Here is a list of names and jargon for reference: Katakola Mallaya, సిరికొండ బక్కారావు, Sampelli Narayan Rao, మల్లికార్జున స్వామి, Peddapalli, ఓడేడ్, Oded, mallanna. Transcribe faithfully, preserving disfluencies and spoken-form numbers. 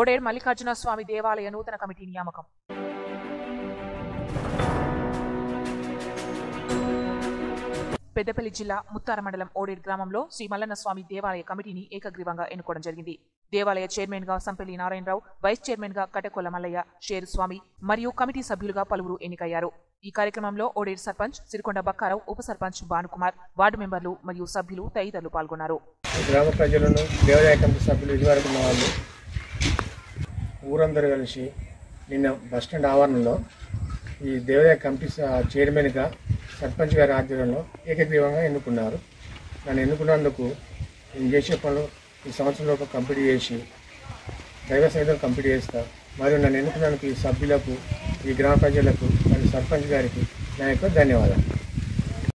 Oded Mallikarjuna Swami Devalaya Nootana Committee Niyamakam. Pedapalli Jilla Muthara Mandalam Oded Gramamlo Sri Mallana Swami Devalaya Committee Ekagrivanga Ennukovadam Jarigindi. Devalaya Chairman Ga Sampelli Narayan Rao, Vice Chairman Ga Katakola Mallaya, Sher Swami, Mariyu Committee Sabhyuluga Paluru Ennikayyaru. ఈ కార్యక్రమంలో ఓడేర్ సర్పంచ్ సిరికొండ బక్కారావు ఉప sarpanch Bhanukumar ward మెంబర్లు మరియు సభ్యులు తదితరులు పాల్గొన్నారు. గ్రామ ప్రజలను దేవాలయ కమిటీ సభ్యులు ఇదివరకు ఉన్న వాళ్ళు ఊరందరూ కలిసి నిన్న బస్టాండ్ ఆవరణలో ఈ దేవాలయ కమిటీ చైర్మన్గా సర్పంచ్ గారి ఆధ్వర్యంలో ఏకగ్రీవంగా ఎన్నుకున్నారు. నన్ను ఎన్నుకున్నందుకు నేను చేసే పనులు ఈ సంవత్సరంలో కంప్లీట్ చేసి దైవ సైతం కంప్లీట్ చేస్తా. మరియు నన్ను ఎన్నుకున్నందుకు ఈ సభ్యులకు ఈ గ్రామ ప్రజలకు మరియు సర్పంచ్ గారికి నా యొక్క ధన్యవాదాలు.